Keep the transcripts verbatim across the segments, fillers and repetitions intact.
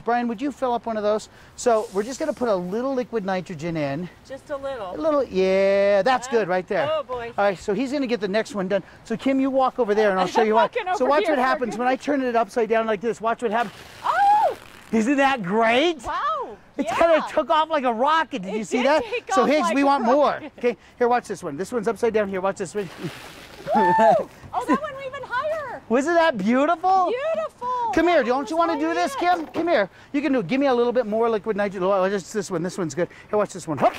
Brian, would you fill up one of those? So we're just going to put a little liquid nitrogen in. Just a little. A little, yeah, that's uh, good right there. Oh, boy. All right, so he's going to get the next one done. So, Kim, you walk over there, and I'll show you what. So watch what happens when I turn it upside down like this. Watch what happens. Oh! Isn't that great? Wow. It yeah. kind of took off like a rocket. Did it you see did that? Take so, off Higgs, like we want rocket. more. Okay, here, watch this one. This one's upside down. Here, watch this one. Oh, that one went even higher. Wasn't that beautiful? Beautiful. Come here, don't you want to do this, Kim? Come here. You can do it. Give me a little bit more liquid nitrogen. Oh, just this one. This one's good. Here, watch this one. Bam.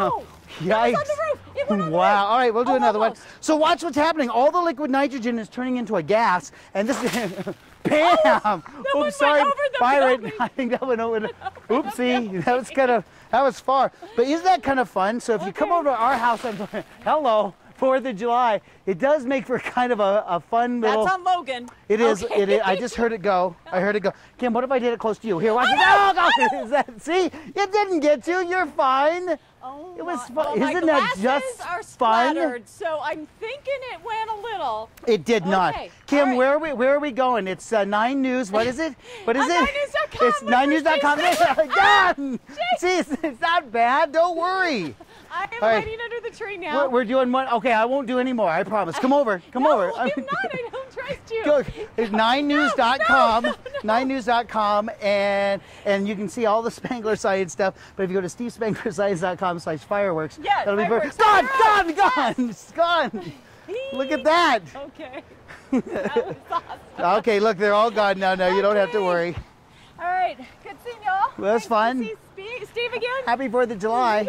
Oh, yikes. It was on the roof. It went on the wow. Roof. All right, we'll do oh, another almost. one. So watch what's happening. All the liquid nitrogen is turning into a gas, and this is... Bam! Oh, oops, sorry, Byron. I think that went over. Oopsie, that was kind of, that was far. But isn't that kind of fun? So if okay. you come over to our house, I'm going, hello. fourth of July, it does make for kind of a, a fun little... That's on Logan. It is. Okay. It is. I just heard it go. I heard it go. Kim, what if I did it close to you? Here, watch it. Oh, God. Is that, see? It didn't get you. You're fine. Oh, it was fun. Oh, Isn't that just are fun? So I'm thinking it went a little. It did okay. not. Kim, right. where are we? Where are we going? It's uh, nine news. What is it? What is it? nine news dot com. It's nine news dot com. Done. See, it's, it's not bad. Don't worry. I am right. hiding under the tree now. We're, we're doing one. Okay, I won't do any more. I promise. Come over. Come no, over. I'm not. I don't trust you. Go. It's nine news dot com. No, no, no. nine news dot com, and and you can see all the Spangler Science stuff. But if you go to steve spangler science dot com slash fireworks, yes, that'll fireworks. be perfect. Gone, gone, gone, yes. gone. Look at that. Okay. That was awesome. Okay. Look, they're all gone now. No, okay. You don't have to worry. All right. Good seeing y'all. Well, that's fun. Nice to see Steve again. Happy Fourth of July.